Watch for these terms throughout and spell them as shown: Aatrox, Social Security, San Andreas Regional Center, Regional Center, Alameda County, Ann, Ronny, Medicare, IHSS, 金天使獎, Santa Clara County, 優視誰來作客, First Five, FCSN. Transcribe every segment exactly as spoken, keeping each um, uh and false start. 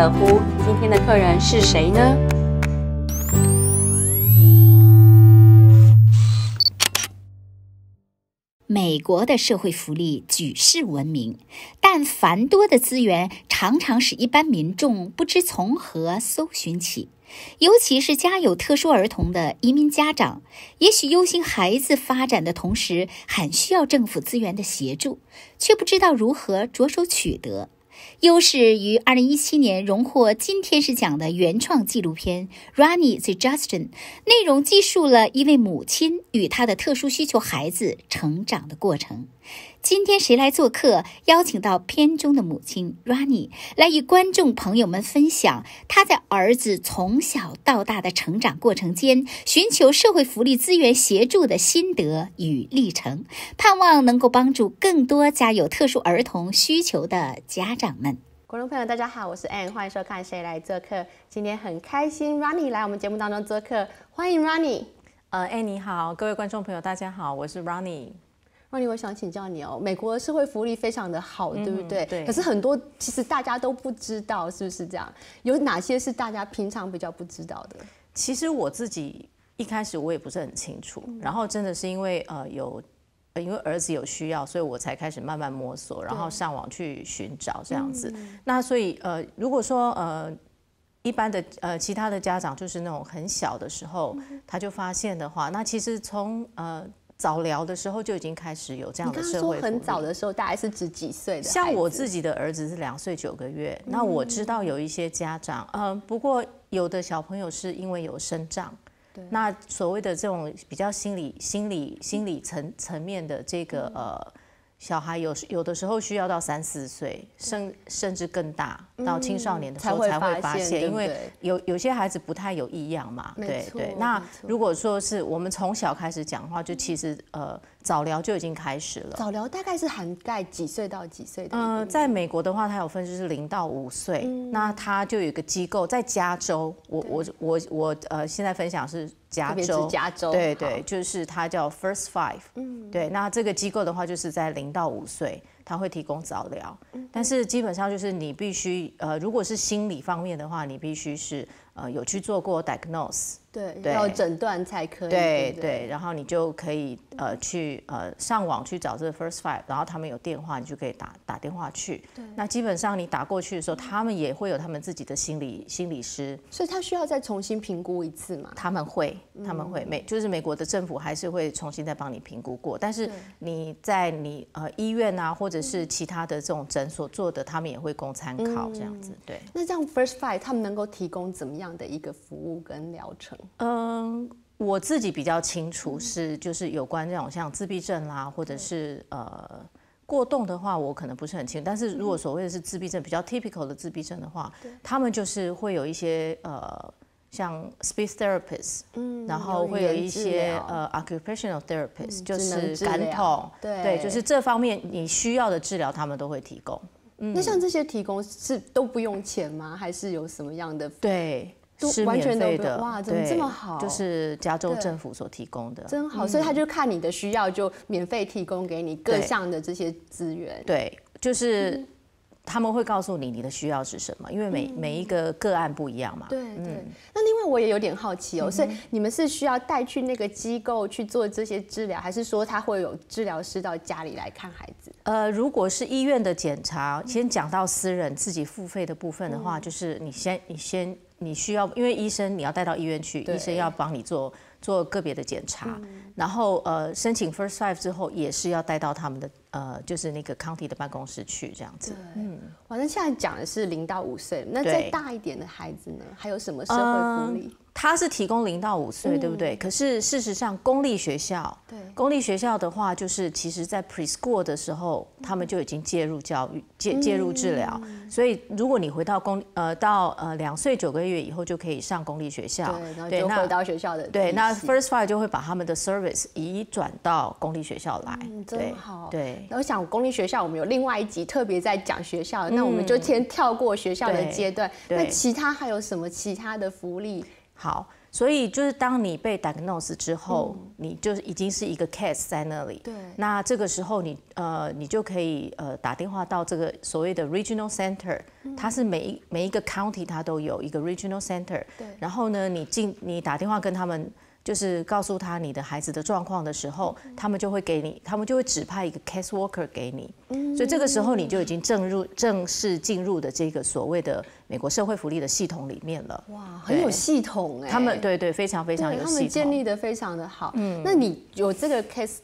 了乎，今天的客人是谁呢？美国的社会福利举世闻名，但繁多的资源常常使一般民众不知从何搜寻起。 尤其是家有特殊儿童的移民家长，也许忧心孩子发展的同时，很需要政府资源的协助，却不知道如何着手取得。优势于二零一七年荣获金天使奖的原创纪录片《Ronny the Justin》，内容记述了一位母亲与她的特殊需求孩子成长的过程。今天谁来做客？邀请到片中的母亲 Ronny 来与观众朋友们分享她在儿子从小到大的成长过程间，寻求社会福利资源协助的心得与历程，盼望能够帮助更多家有特殊儿童需求的家长们。观众朋友，大家好，我是 Ann， 欢迎收看《谁来做客》。今天很开心 ，Ronny 来我们节目当中做客，欢迎 Ronny。呃 ，Ann 你好，各位观众朋友，大家好，我是 Ronny。 Ronny， 我想请教你哦，美国社会福利非常的好，对不对？嗯、对。可是很多其实大家都不知道，是不是这样？有哪些是大家平常比较不知道的？其实我自己一开始我也不是很清楚，嗯、然后真的是因为呃有，因为儿子有需要，所以我才开始慢慢摸索，然后上网去寻找这样子。嗯、那所以呃，如果说呃。 一般的呃，其他的家长就是那种很小的时候、嗯、他就发现的话，那其实从呃早疗的时候就已经开始有这样的社会福利。你刚刚说很早的时候，大概是指几岁的？像我自己的儿子是两岁九个月。嗯、那我知道有一些家长，嗯、呃，不过有的小朋友是因为有生长，那所谓的这种比较心理、心理、心理层层面的这个、嗯、呃。 小孩有有的时候需要到三四岁，甚甚至更大，到青少年的时候才会发现，因为有有些孩子不太有异样嘛，对对。那如果说是我们从小开始讲的话，就其实呃早疗就已经开始了。早疗大概是涵盖几岁到几岁的？嗯，在美国的话，它有分就是零到五岁，那它就有一个机构在加州，我我我我呃现在分享是。 加州，加州对对，就是它叫 First Five， 嗯，对，那这个机构的话，就是在零到五岁，它会提供早疗，嗯、但是基本上就是你必须，呃，如果是心理方面的话，你必须是呃有去做过 diagnose， 对，对要诊断才可以，对 对, 对，然后你就可以呃去呃上网去找这个 First Five， 然后他们有电话，你就可以打打电话去，对，那基本上你打过去的时候，他们也会有他们自己的心理心理师，所以他需要再重新评估一次嘛，他们会。 他们会美就是美国的政府还是会重新再帮你评估过，但是你在你呃医院啊，或者是其他的这种诊所做的，他们也会供参考这样子。对，嗯、那这样 First Five 他们能够提供怎么样的一个服务跟疗程？嗯，我自己比较清楚是就是有关这种像自闭症啦，或者是呃。 过动的话，我可能不是很清楚，但是如果所谓的是自闭症，比较 typical 的自闭症的话，他们就是会有一些呃，像 speech therapist， 嗯，然后会有一些呃 occupational therapist，、嗯、就是感统，对，对，就是这方面你需要的治疗，他们都会提供。嗯、那像这些提供是都不用钱吗？还是有什么样的？对。 都完全免费的哇，怎么这么好？就是加州政府所提供的，真好。嗯、所以他就看你的需要，就免费提供给你各项的这些资源。对，就是他们会告诉你你的需要是什么，因为每、嗯、每一个个案不一样嘛。对对。对嗯、那另外我也有点好奇哦，嗯、所以你们是需要带去那个机构去做这些治疗，还是说他会有治疗师到家里来看孩子？呃，如果是医院的检查，先讲到私人自己付费的部分的话，嗯、就是你先你先。 你需要，因为医生你要带到医院去，医生要帮你做做个别的检查，嗯、然后呃申请 First Five 之后也是要带到他们的呃就是那个 county 的办公室去这样子。嗯，哇，那现在讲的是零到五岁，那再大一点的孩子呢，还有什么社会福利？嗯 它是提供零到五岁，对不对？嗯、可是事实上，公立学校，对公立学校的话，就是其实在 preschool 的时候，他们就已经介入教育、介介入治疗。嗯、所以，如果你回到公呃到呃两岁九个月以后，就可以上公立学校。对，然后就回到学校的。对，那 First Five 就会把他们的 service 移转到公立学校来。嗯、真好。对。那我想公立学校，我们有另外一集特别在讲学校，嗯、那我们就先跳过学校的阶段。那其他还有什么其他的福利？ 好，所以就是当你被 diagnose 之后，嗯、你就已经是一个 case 在那里。对。那这个时候你呃你就可以呃打电话到这个所谓的 Regional Center，、嗯、它是每一每一个 county 它都有一个 Regional Center。对。然后呢，你进你打电话跟他们。 就是告诉他你的孩子的状况的时候，他们就会给你，他们就会指派一个 case worker 给你，嗯、所以这个时候你就已经正入正式进入的这个所谓的美国社会福利的系统里面了。哇，很有系统哎、欸！他们对对非常非常有系统，他们建立的非常的好。嗯，那你有这个 case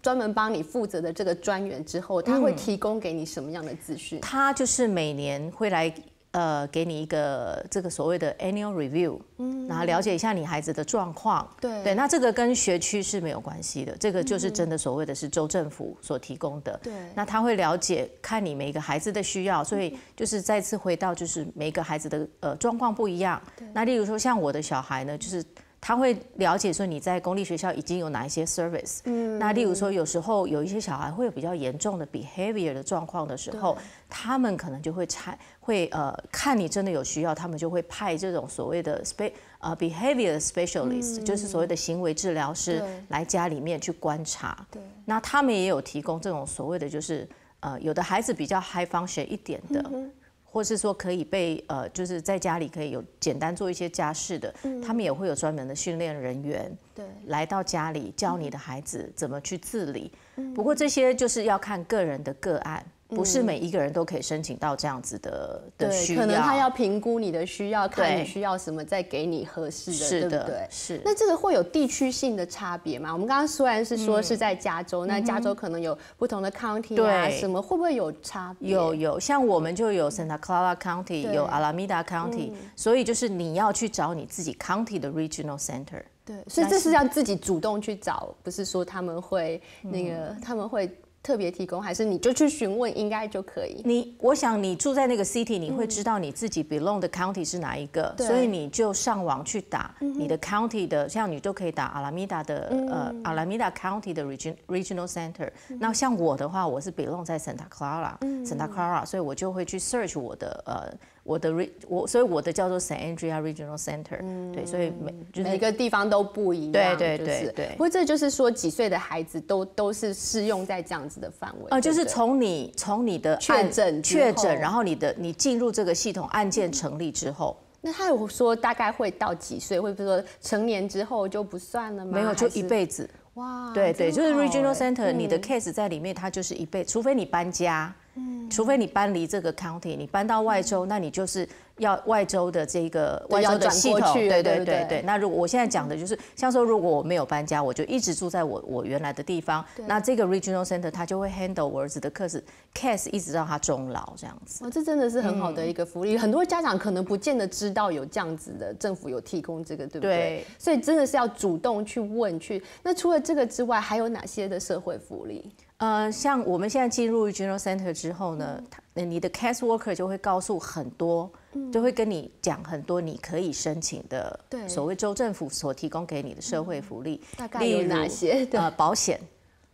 专门帮你负责的这个专员之后，他会提供给你什么样的资讯？嗯、他就是每年会来。 呃，给你一个这个所谓的 annual review，、嗯、然后了解一下你孩子的状况。对, 对那这个跟学区是没有关系的，这个就是真的所谓的是州政府所提供的。对、嗯，那他会了解看你每个孩子的需要，所以就是再次回到就是每个孩子的呃状况不一样。那例如说像我的小孩呢，就是他会了解说你在公立学校已经有哪一些 service。嗯，那例如说有时候有一些小孩会有比较严重的 behavior 的状况的时候，他们可能就会拆。 会呃看你真的有需要，他们就会派这种所谓的 spe 呃 behavior specialist，、嗯、就是所谓的行为治疗师来家里面去观察。对，那他们也有提供这种所谓的就是呃有的孩子比较 high function 一点的，嗯、或是说可以被呃就是在家里可以有简单做一些家事的，嗯、他们也会有专门的训练人员，对，来到家里教你的孩子怎么去自理。嗯、不过这些就是要看个人的个案。 不是每一个人都可以申请到这样子的的需要，可能他要评估你的需要，看你需要什么，再给你合适的，是的，对不对？是。那这个会有地区性的差别吗？我们刚刚虽然是说是在加州，嗯、那加州可能有不同的 county 啊，什么会不会有差别？有有，像我们就有 Santa Clara County， 有 Alameda County，、嗯、所以就是你要去找你自己 county 的 regional center。 对，所以这是要自己主动去找，不是说他们会那个、嗯、他们会。 特别提供，还是你就去询问，应该就可以。你，我想你住在那个 city， 你会知道你自己 belong 的 county 是哪一个，嗯、所以你就上网去打你的 county 的，嗯、像你都可以打 Alameda 的、嗯、呃 Alameda County 的 region regional center、嗯。那像我的话，我是 belong 在 Santa Clara、嗯、Santa Clara， 所以我就会去 search 我的呃我的 re 我，所以我的叫做 San Andreas Regional Center、嗯。对，所以每、就是、每个地方都不一样。对对对对。对不过这就是说，几岁的孩子都都是适用在这样子。 的范围呃，就是从你从你的确诊确诊，然后你的你进入这个系统，案件成立之后，那他有说大概会到几岁？会不会说成年之后就不算了吗？没有，就一辈子。哇，对对，就是 Regional Center， 你的 case 在里面，它就是一辈，除非你搬家，嗯，除非你搬离这个 county， 你搬到外州，那你就是要外州的这个外州的系统，对对对对。那如果我现在讲的就是，像说如果我没有搬家，我就一直住在我我原来的地方，那这个 Regional Center 它就会 handle 我儿子的 case case 一直到他终老这样子。哇，这真的是很好的一个福利，很多家长可能不见得知道有这样子的政府有提供这个，对不对？所以真的是要主动去问去。那除了 这个之外，还有哪些的社会福利？呃，像我们现在进入 Regional Center 之后呢，嗯、你的 case worker 就会告诉很多，嗯、就会跟你讲很多你可以申请的，所谓州政府所提供给你的社会福利，嗯、大概有哪些？呃，保险，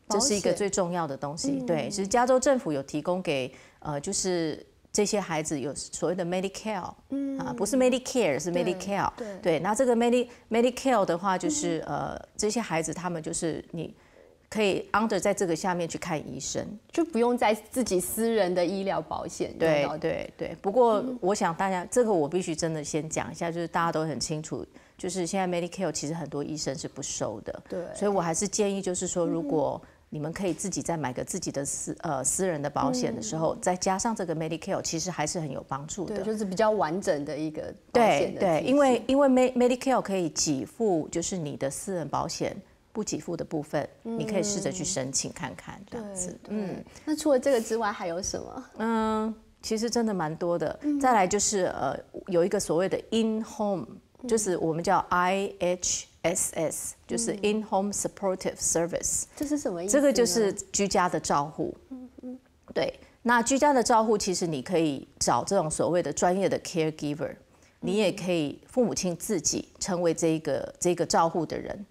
保险这是一个最重要的东西。嗯、对，其实加州政府有提供给呃，就是这些孩子有所谓的 Medicare，、嗯、啊，不是 Medicare 是 Medicare， 对， 对, 对，那这个 Medi Medicare 的话，就是、嗯、呃，这些孩子他们就是你可以 under 在这个下面去看医生，就不用在自己私人的医疗保险。对对对，不过我想大家、嗯、这个我必须真的先讲一下，就是大家都很清楚，就是现在 Medicare 其实很多医生是不收的，对，所以我还是建议就是说如果、嗯 你们可以自己再买个自己的私呃私人的保险的时候，嗯、再加上这个 Medicare， 其实还是很有帮助的。对，就是比较完整的一个保险的对对，因为因为 Medicare 可以给付，就是你的私人保险不给付的部分，嗯、你可以试着去申请看看这样子。嗯，那除了这个之外还有什么？嗯，其实真的蛮多的。嗯、再来就是呃有一个所谓的 in home， 就是我们叫 I H S S。 S S 就是 In Home Supportive Service， 这是什么意思？这个就是居家的照护。嗯嗯，对。那居家的照护，其实你可以找这种所谓的专业的 caregiver， 你也可以父母亲自己成为这个这个照护的人。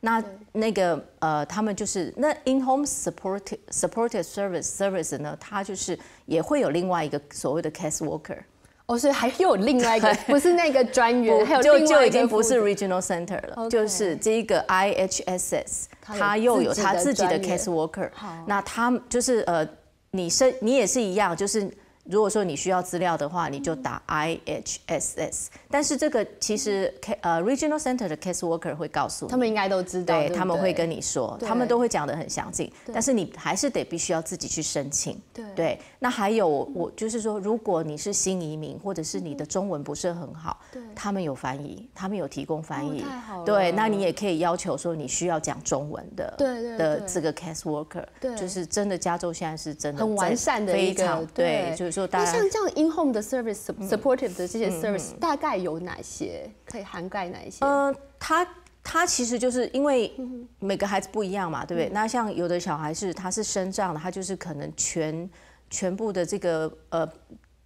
那那个呃，他们就是那 In Home Supportive Supportive Service Service 呢，它就是也会有另外一个所谓的 case worker。哦，所以还有另外一个，不是那个专员，还有另外一个就就已经不是 Regional Center 了， okay, 就是这个 I H S S， 他又有他自己的 case worker， 那他就是呃，你是你也是一样，就是如果说你需要资料的话，你就打 I H S S，、嗯、但是这个其实呃 Regional Center 的 case worker 会告诉你，他们应该都知道，对，对对他们会跟你说，他们都会讲得很详尽，但是你还是得必须要自己去申请， 对, 对。那还有我就是说，如果你是新移民，或者是你的中文不是很好，嗯、他们有翻译，他们有提供翻译，哦、对，那你也可以要求说你需要讲中文的，对对对的这个 case worker， 就是真的加州现在是真的很完善的一个，非常对，对就是。 那像这样 in home 的 service supportive 的这些 service、嗯嗯、大概有哪些？可以涵盖哪一些？呃，它它其实就是因为每个孩子不一样嘛，对不对？嗯、那像有的小孩是他是身障的，他就是可能全全部的这个呃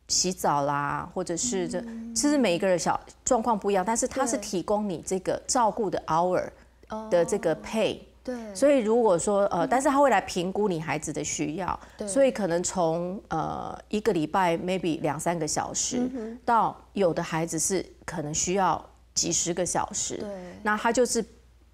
洗澡啦，或者是这、嗯、其实每一个人小状况不一样，但是他是提供你这个照顾的 hour 的这个 pay。 对，所以如果说呃，但是他会来评估你孩子的需要，所以可能从呃一个礼拜 maybe 两三个小时，嗯、到有的孩子是可能需要几十个小时，那他就是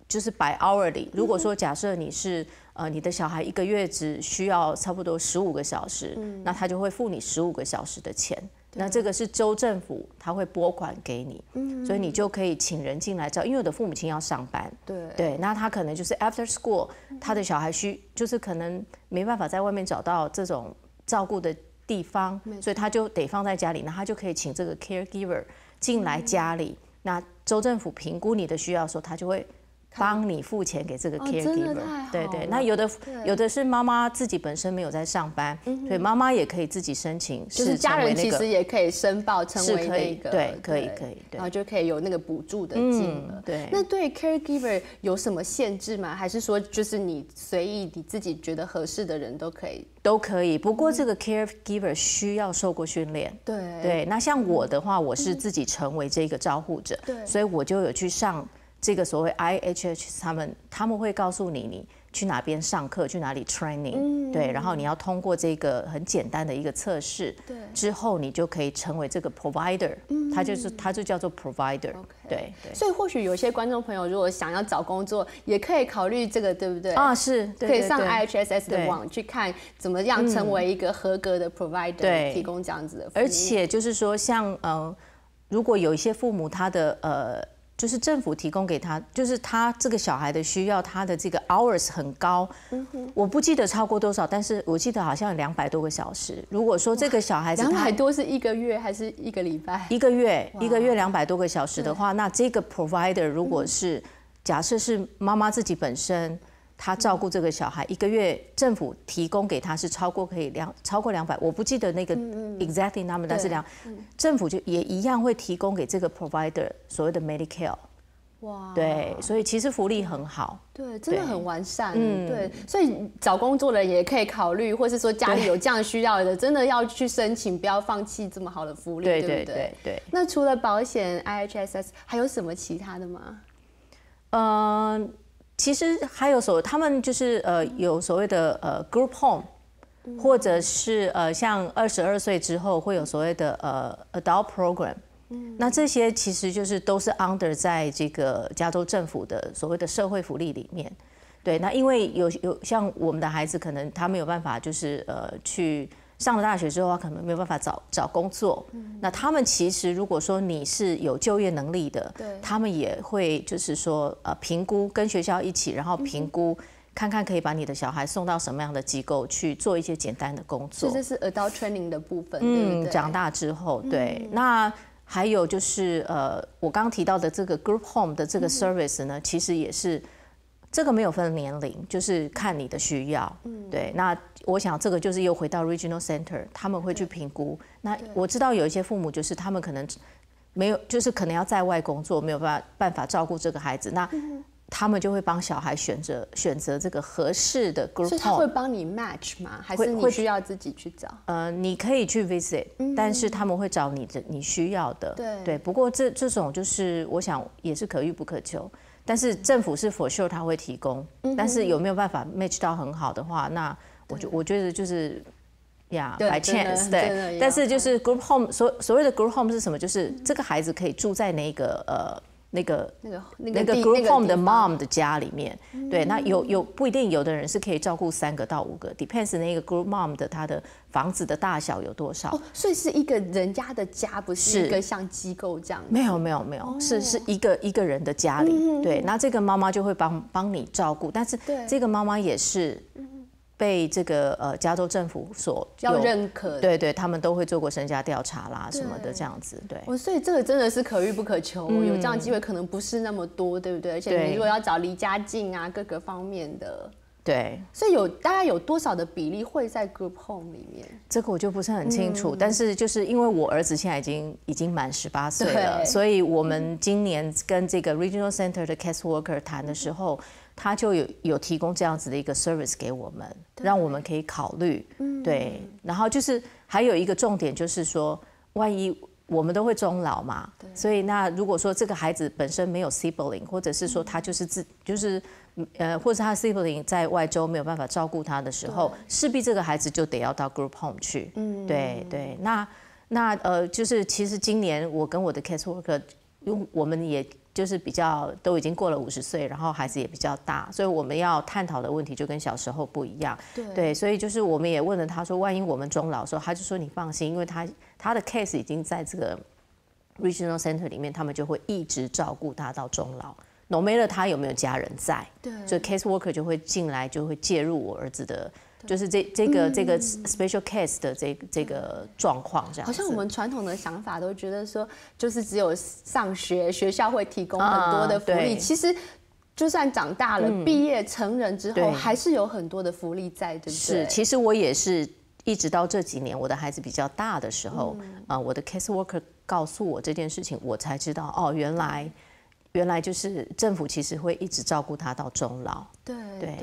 就是 by hourly。如果说假设你是呃你的小孩一个月只需要差不多十五个小时，嗯、那他就会付你十五个小时的钱。 那这个是州政府，他会拨款给你，嗯、所以你就可以请人进来照，因为我的父母亲要上班，对对，那他可能就是 after school， 他的小孩需就是可能没办法在外面找到这种照顾的地方，所以他就得放在家里，那他就可以请这个 caregiver 进来家里，嗯、那州政府评估你的需要的时候，他就会。 帮你付钱给这个 caregiver，、哦、对对。那有的有的是妈妈自己本身没有在上班，嗯、所以妈妈也可以自己申请，就是家人其实也可以申报成为那个，对，可以可以，然后就可以有那个补助的金额。嗯、对。那对 caregiver 有什么限制吗？还是说就是你随意你自己觉得合适的人都可以？都可以。不过这个 caregiver 需要受过训练。对对。那像我的话，我是自己成为这个照护者，嗯、所以我就有去上。 这个所谓 I H S S， 他们他们会告诉你你去哪边上课，去哪里 training，、嗯、对，然后你要通过这个很简单的一个测试，对，之后你就可以成为这个 provider，、嗯、它就是它就叫做 provider， okay, 对。对所以或许有些观众朋友如果想要找工作，也可以考虑这个，对不对？啊，是，对对对可以上 I H S S 的网去看怎么样成为一个合格的 provider，、嗯、提供这样子的服务。而且就是说像，像呃，如果有一些父母他的呃。 就是政府提供给他，就是他这个小孩的需要，他的这个 hours 很高，嗯、我不记得超过多少，但是我记得好像有两百多个小时。如果说这个小孩子两百多是一个月还是一个礼拜？一个月，一个月两百多个小时的话，那这个 provider 如果是、嗯、假设是妈妈自己本身，她照顾这个小孩，一个月政府提供给他是超过可以两超过两百，我不记得那个 exactly number，、嗯、但是两、嗯、政府就也一样会提供给这个 provider。 所谓的 Medicare， 哇，对，所以其实福利很好，对，真的很完善，嗯，对，所以找工作的人也可以考虑，或是说家里有这样需要的，真的要去申请，不要放弃这么好的福利，对对对 对, 对, 对。那除了保险 I H S S 还有什么其他的吗？呃，其实还有所他们就是呃有所谓的呃 group home。 或者是呃，像二十二岁之后会有所谓的呃 adult program，、嗯、那这些其实就是都是 under 在这个加州政府的所谓的社会福利里面。对，那因为有有像我们的孩子，可能他没有办法就是呃去上了大学之后，他可能没有办法找找工作。嗯、那他们其实如果说你是有就业能力的，他们也会就是说呃评估跟学校一起，然后评估。嗯 看看可以把你的小孩送到什么样的机构去做一些简单的工作，这是 adult training 的部分。嗯，对对长大之后，对。嗯、那还有就是呃，我刚刚提到的这个 group home 的这个 service 呢，嗯、其实也是这个没有分年龄，就是看你的需要。嗯，对。那我想这个就是又回到 regional center， 他们会去评估。那我知道有一些父母就是他们可能没有，就是可能要在外工作，没有办法办法照顾这个孩子。那、嗯 他们就会帮小孩选择选择这个合适的 group， 所以他会帮你 match 吗？还是你需要自己去找？呃，你可以去 visit，、嗯、但是他们会找你的你需要的。对, 对不过这这种就是我想也是可遇不可求，但是政府是 for sure 他会提供，嗯、但是有没有办法 match 到很好的话，那我就我觉得就是呀、yeah, ，by chance， 对。对但是就是 group home， 所所谓的 group home 是什么？就是这个孩子可以住在那个呃那个那个那个 group home 的 mom 的家里面。嗯、对，那有有不一定，有的人是可以照顾三个到五个 ，depends 那个 group mom 的她的房子的大小有多少。哦，所以是一个人家的家，不是一个像机构这样子。没有没有没有，没有没有哦、是是一个一个人的家里。嗯、对，那这个妈妈就会帮帮你照顾，但是这个妈妈也是。被这个呃加州政府所要认可，对对，他们都会做过身家调查啦什么的这样子，对。哦，所以这个真的是可遇不可求，嗯、有这样的机会可能不是那么多，对不对？而且你如果要找离家近啊，各个方面的，对。所以有大概有多少的比例会在 group home 里面？这个我就不是很清楚，嗯、但是就是因为我儿子现在已经已经满十八岁了，所以我们今年跟这个 Regional Center 的 case worker 谈的时候。嗯他就有有提供这样子的一个 service 给我们，让我们可以考虑，嗯、对。然后就是还有一个重点就是说，万一我们都会终老嘛，所以那如果说这个孩子本身没有 sibling， 或者是说他就是自、嗯、就是呃，或者他 sibling 在外州没有办法照顾他的时候，势必这个孩子就得要到 group home 去，嗯、对对。那那呃，就是其实今年我跟我的 case worker， 因为我们也。就是比较都已经过了五十岁，然后孩子也比较大，所以我们要探讨的问题就跟小时候不一样。对, 对，所以就是我们也问了他说，万一我们终老的时候，他就说你放心，因为他他的 case 已经在这个 regional center 里面，他们就会一直照顾他到终老。no matter 他有没有家人在，所以 case worker 就会进来，就会介入我儿子的。就是这这个、嗯、这个 special case 的这个、这个状况这样，好像我们传统的想法都觉得说，就是只有上学，学校会提供很多的福利，嗯、其实。就算长大了，嗯、毕业成人之后，还是有很多的福利在，对不对？是，其实我也是一直到这几年，我的孩子比较大的时候，啊、嗯呃，我的 case worker 告诉我这件事情，我才知道哦，原来原来就是政府其实会一直照顾他到终老。对对。对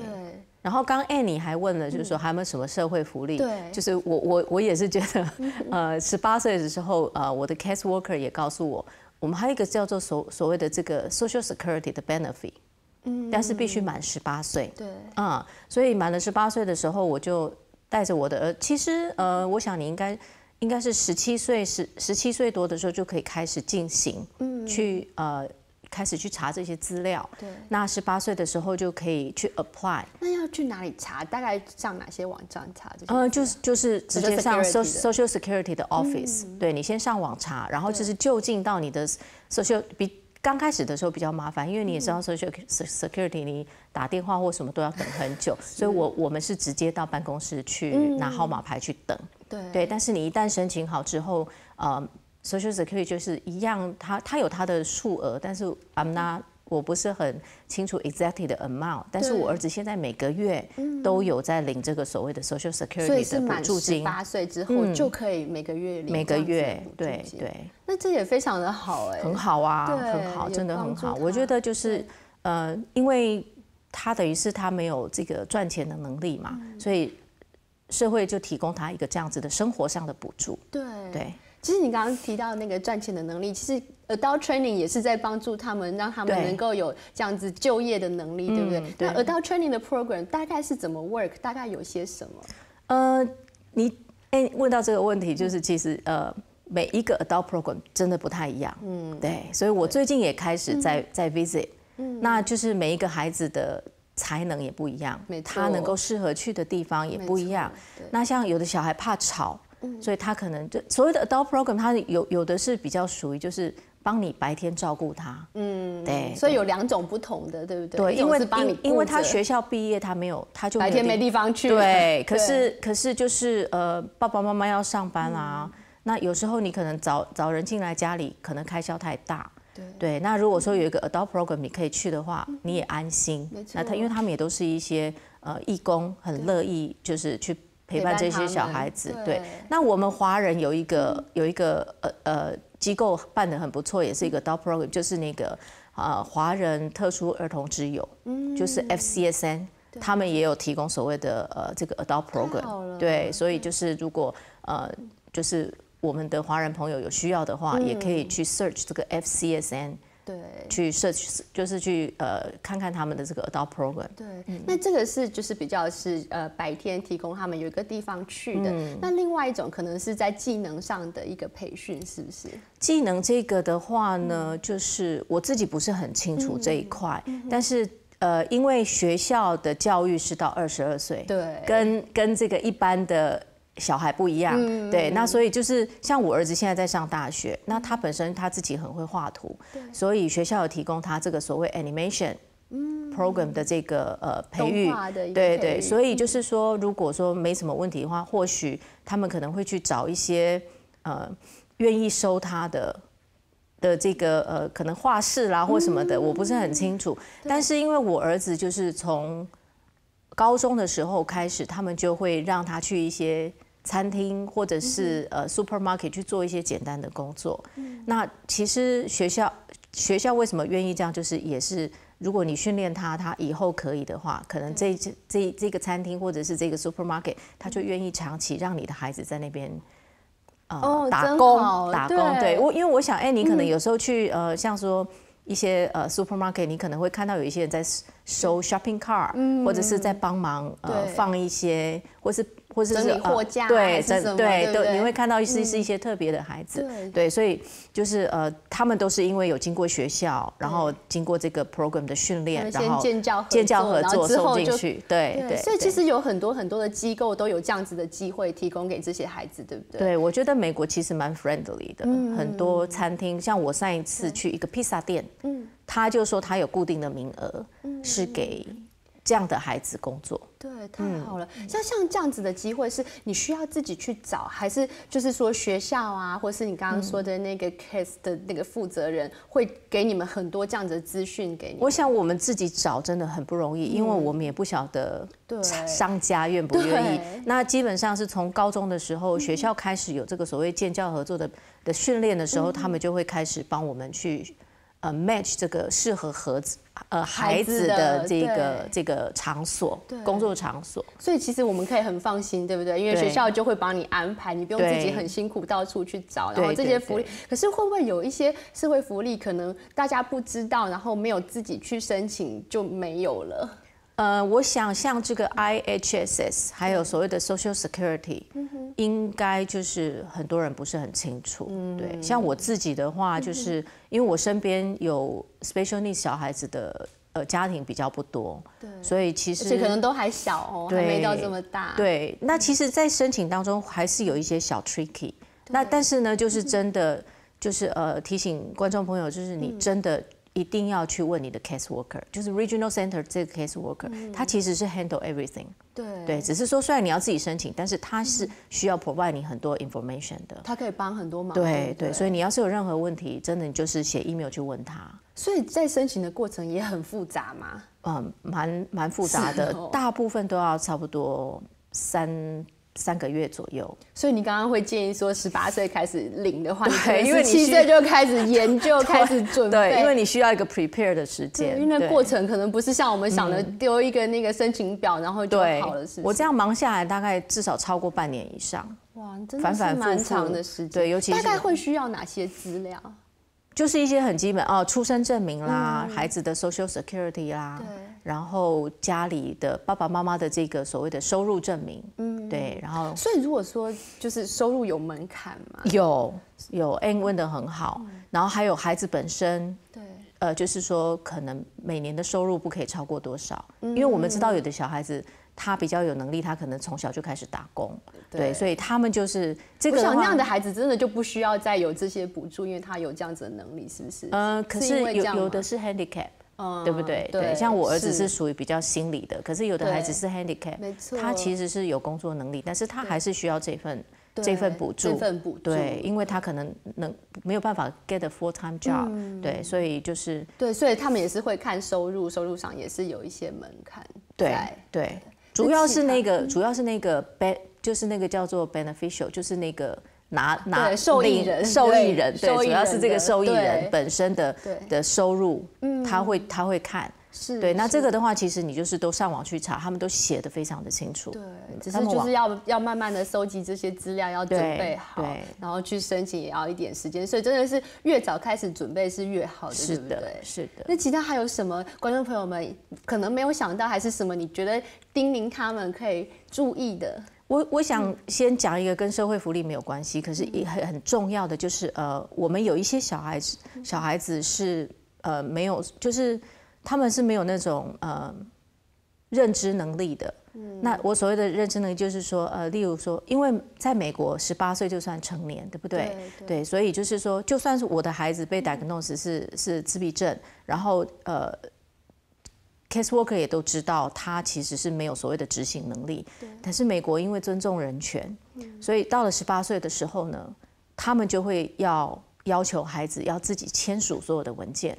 然后刚 Ann 你还问了，就是说还有没有什么社会福利？对，就是我我我也是觉得，呃，十八岁的时候，呃，我的 case worker 也告诉我，我们还有一个叫做所所谓的这个 social security 的 benefit， 嗯，但是必须满十八岁。对，啊、嗯，所以满了十八岁的时候，我就带着我的儿，其实呃，我想你应该应该是十七岁十十七岁多的时候就可以开始进行，嗯，去呃。开始去查这些资料，对，那十八岁的时候就可以去 apply。那要去哪里查？大概上哪些网站查这些？呃，就是就是直接上 Social Security 的 Office，嗯、对你先上网查，然后就是就近到你的 Social 比。刚开始的时候比较麻烦，因为你也知道 social security， 你打电话或什么都要等很久，所以我我们是直接到办公室去拿号码牌去等。嗯、对，对，但是你一旦申请好之后，呃。Social Security 就是一样，它它有它的数额，但是 I'm not 我不是很清楚 exactly 的 amount， 但是我儿子现在每个月都有在领这个所谓的 Social Security 的补助金，所以是满十八岁之后就可以每个月领。每个月，对对。那这也非常的好哎、欸，很好啊，很好，真的很好。我觉得就是呃，因为他等于是他没有这个赚钱的能力嘛，嗯、所以社会就提供他一个这样子的生活上的补助。对对。对其实你刚刚提到那个赚钱的能力，其实 adult training 也是在帮助他们，让他们能够有这样子就业的能力， 对, 对不对？嗯、对那 adult training 的 program 大概是怎么 work？ 大概有些什么？呃，你哎问到这个问题，就是其实呃每一个 adult program 真的不太一样，嗯，对，所以我最近也开始在在 visit，、嗯、那就是每一个孩子的。才能也不一样，他能够适合去的地方也不一样。那像有的小孩怕吵，嗯、所以他可能就所谓的 adult program， 他有有的是比较属于就是帮你白天照顾他，嗯，对。所以有两种不同的，对不对？对，因为因因为他学校毕业，他没有，他就白天没地方去。对，可是可是就是呃，爸爸妈妈要上班啦、啊，嗯、那有时候你可能找找人进来家里，可能开销太大。对, 对，那如果说有一个 adult program 你可以去的话，嗯、你也安心。那他因为他们也都是一些呃义工，很乐意就是去陪伴这些小孩子。对, 对，那我们华人有一个、嗯、有一个呃呃机构办得很不错，也是一个 adult program， 就是那个呃华人特殊儿童之友，嗯、就是 F C S N， 他们也有提供所谓的呃这个 adult program。对，所以就是如果呃就是。我们的华人朋友有需要的话，嗯、也可以去 search 这个 F C S N，对，去社区就是去呃看看他们的这个 adult program。对，嗯、那这个是就是比较是呃白天提供他们有一个地方去的。嗯、那另外一种可能是在技能上的一个培训，是不是？技能这个的话呢，嗯、就是我自己不是很清楚这一块，嗯嗯、但是。 呃，因为学校的教育是到二十二岁，对，跟跟这个一般的小孩不一样，嗯、对，那所以就是像我儿子现在在上大学，那他本身他自己很会画图，所以学校有提供他这个所谓 animation program 的这个呃培育，对对对，所以就是说，如果说没什么问题的话，或许他们可能会去找一些呃愿意收他的。 的这个呃，可能画室啦或什么的，嗯、我不是很清楚。但是因为我儿子就是从高中的时候开始，他们就会让他去一些餐厅或者是、嗯、呃 supermarket 去做一些简单的工作。嗯、那其实学校学校为什么愿意这样，就是也是如果你训练他，他以后可以的话，可能这这这个餐厅或者是这个 supermarket， 他就愿意长期让你的孩子在那边。 哦，打工，打工，对我，因为我想，哎，你可能有时候去呃，像说一些呃 supermarket， 你可能会看到有一些人在收 shopping cart， 或者是在帮忙呃放一些，或是或是整理货架，对，对，对，你会看到是是一些特别的孩子，对，所以就是呃，他们都是因为有经过学校，然后经过这个 program 的训练，然后建教建教合作收进去，对对，所以其实有很多很多的机构都有这样子的机会提供给这些孩子，对不对？对，我觉得美国其实蛮 friendly 的，很多餐厅，像我上一次去一个披萨店，嗯，他就说他有固定的名额，是给。 这样的孩子工作，对，太好了。嗯、像像这样子的机会，是你需要自己去找，还是就是说学校啊，或是你刚刚说的那个 case 的那个负责人会给你们很多这样子的资讯给你？我想我们自己找真的很不容易，嗯、因为我们也不晓得商家愿不愿意。那基本上是从高中的时候，嗯、学校开始有这个所谓建教合作的的训练的时候，嗯、他们就会开始帮我们去。 呃 ，match 这个适合合子呃孩子的这个这个场所，工作场所。所以其实我们可以很放心，对不对？因为学校就会帮你安排，你不用自己很辛苦到处去找。然后这些福利，可是会不会有一些社会福利，可能大家不知道，然后没有自己去申请就没有了？呃，我想像这个 I H S S， 还有所谓的 Social Security，、嗯、应该就是很多人不是很清楚。嗯、对，像我自己的话，就是。嗯 因为我身边有 special needs 小孩子的呃家庭比较不多，所以其实而且可能都还小哦，还没到这么大。对，那其实，在申请当中还是有一些小 tricky。那但是呢，就是真的，就是呃提醒观众朋友，就是你真的一定要去问你的 case worker，、嗯、就是 regional center 这个 case worker，、嗯、他其实是 handle everything。 对，对，只是说虽然你要自己申请，但是他是需要 provide 你很多 information 的，他可以帮很多忙。对对，所以你要是有任何问题，真的你就是写 email 去问他。所以在申请的过程也很复杂嘛？嗯，蛮蛮复杂的，哦、大部分都要差不多三。 三个月左右，所以你刚刚会建议说，十八岁开始领的话，对，因为七岁就开始研究，开始准备对，对，因为你需要一个 prepare 的时间，因为那过程可能不是像我们想的丢一个那个申请表，嗯、然后就好了。是，我这样忙下来大概至少超过半年以上，哇，真的是蛮长的时间，对，尤其是大概会需要哪些资料？ 就是一些很基本哦，出生证明啦，嗯、孩子的 Social Security 啦，然后家里的爸爸妈妈的这个所谓的收入证明，嗯，对，然后所以如果说就是收入有门槛嘛，有有 ，Ann 问得很好，嗯、然后还有孩子本身，对，呃，就是说可能每年的收入不可以超过多少，嗯、因为我们知道有的小孩子。 他比较有能力，他可能从小就开始打工， 对， 对，所以他们就是这个。我想那样的孩子真的就不需要再有这些补助，因为他有这样子的能力，是不是？嗯、呃，可是有有的是 handicap，、嗯、对不对？ 对， 对，像我儿子是属于比较心理的，可是有的孩子是 handicap， 没错，他其实是有工作能力，但是他还是需要这份。 这份补助，这份补助，对，因为他可能能没有办法 get a full time job，、嗯、对，所以就是对，所以他们也是会看收入，收入上也是有一些门槛，对对，对主要是那个，主要是那个 ben， 就是那个叫做 beneficial， 就是那个拿拿受益人，受益人，对，主要是这个受益人本身的的收入，嗯、他会他会看。是对，那这个的话，其实你就是都上网去查，他们都写得非常的清楚。对，只是就是要要慢慢的收集这些资料，要准备好，然后去申请也要一点时间，所以真的是越早开始准备是越好的，是的，对不对？是的。那其他还有什么观众朋友们可能没有想到，还是什么你觉得叮咛他们可以注意的？ 我我想先讲一个跟社会福利没有关系，可是也很很重要的就是呃，我们有一些小孩子小孩子是呃没有，就是他们是没有那种呃认知能力的。那我所谓的认知能力就是说呃，例如说，因为在美国十八岁就算成年，对不对？ 对, 对, 对，所以就是说，就算是我的孩子被 diagnosed 是是自闭症，然后呃。 caseworker 也都知道，他其实是没有所谓的执行能力。但是美国因为尊重人权，嗯、所以到了十八岁的时候呢，他们就会要要求孩子要自己签署所有的文件。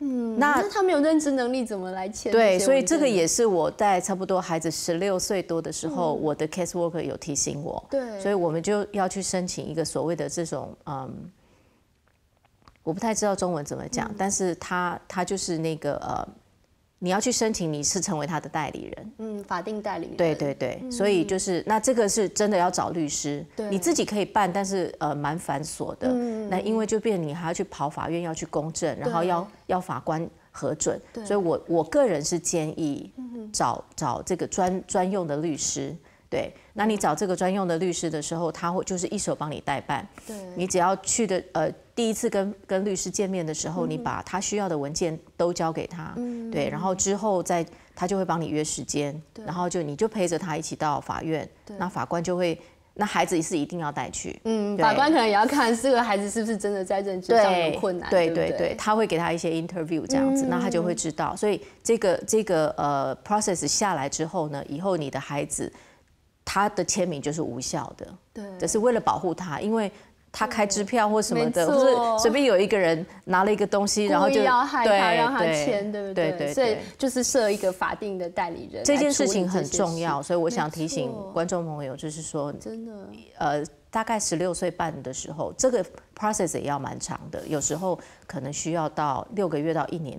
嗯，那那他没有认知能力，怎么来签？对，所以这个也是我在差不多孩子十六岁多的时候，嗯、我的 caseworker 有提醒我。对，所以我们就要去申请一个所谓的这种嗯。 我不太知道中文怎么讲，嗯、但是他他就是那个呃。 你要去申请，你是成为他的代理人，嗯，法定代理人，对对对，嗯、所以就是那这个是真的要找律师，你自己可以办，但是呃蛮繁琐的，嗯、那因为就变你还要去跑法院，要去公证，然后要要法官核准，所以我我个人是建议找找这个专专用的律师，对，那你找这个专用的律师的时候，他会就是一手帮你代办，对，你只要去的呃。 第一次跟跟律师见面的时候，你把他需要的文件都交给他，嗯、对，然后之后再他就会帮你约时间，然后就你就陪着他一起到法院，那法官就会，那孩子是一定要带去，嗯，法官可能也要看这个孩子是不是真的在认知上有困难，对对 对, 对，他会给他一些 interview 这样子，嗯、那他就会知道，所以这个这个呃 process 下来之后呢，以后你的孩子他的签名就是无效的，对，这是为了保护他，因为。 他开支票或什么的，或是随便有一个人拿了一个东西，然后就要害他让他签，对不对？对对。所以就是设一个法定的代理人。这件事情很重要，所以我想提醒观众朋友，就是说，真的，呃，大概十六岁半的时候，这个 process 也要蛮长的，有时候可能需要到六个月到一年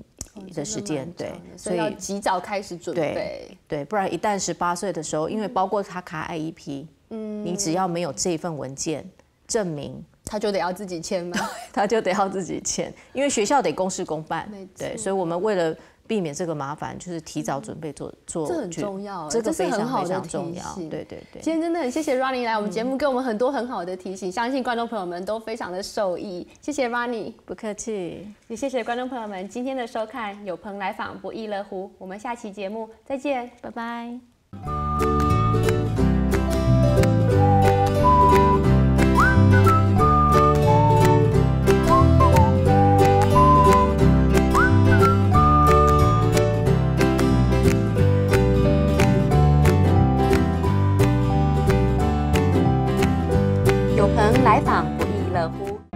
的时间，对，所以要及早开始准备，对，不然一旦十八岁的时候，因为包括他卡 I E P， 嗯，你只要没有这一份文件。 证明他就得要自己签嘛，他就得要自己签，因为学校得公事公办，对，所以我们为了避免这个麻烦，就是提早准备做做，这很重要，这个非常非常重要，对对对。今天真的很谢谢 Ronny 来我们节目，给我们很多很好的提醒，相信观众朋友们都非常的受益。谢谢 Ronny， 不客气，也谢谢观众朋友们今天的收看，有朋来访不亦乐乎，我们下期节目再见，拜拜。来访不亦乐乎。